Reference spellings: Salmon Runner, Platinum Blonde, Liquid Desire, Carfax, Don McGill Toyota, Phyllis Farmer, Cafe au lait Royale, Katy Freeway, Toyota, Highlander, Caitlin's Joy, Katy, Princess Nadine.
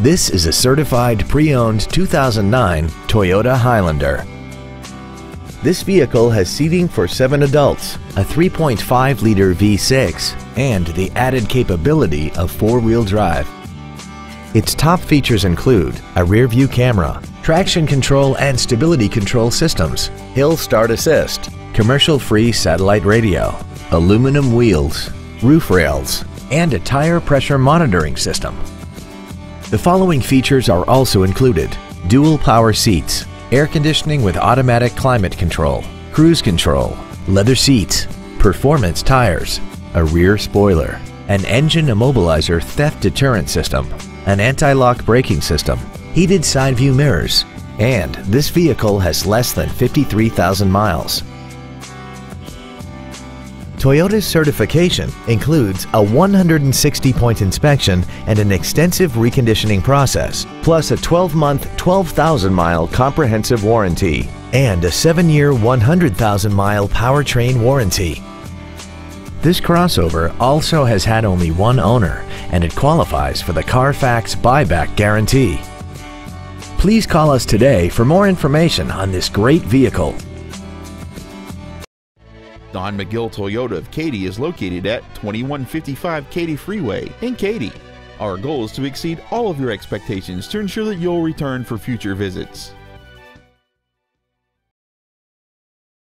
This is a certified pre-owned 2009 Toyota Highlander. This vehicle has seating for 7 adults, a 3.5-liter V6, and the added capability of 4-wheel drive. Its top features include a rear-view camera, traction control and stability control systems, hill start assist, commercial-free satellite radio, aluminum wheels, roof rails, and a tire pressure monitoring system. The following features are also included: dual power seats, air conditioning with automatic climate control, cruise control, leather seats, performance tires, a rear spoiler, an engine immobilizer theft deterrent system, an anti-lock braking system, heated side view mirrors, and this vehicle has less than 53,000 miles. Toyota's certification includes a 160-point inspection and an extensive reconditioning process, plus a 12-month, 12,000-mile comprehensive warranty and a 7-year, 100,000-mile powertrain warranty. This crossover also has had only one owner, and it qualifies for the Carfax buyback guarantee. Please call us today for more information on this great vehicle. Don McGill Toyota of Katy is located at 2155 Katy Freeway in Katy. Our goal is to exceed all of your expectations to ensure that you'll return for future visits.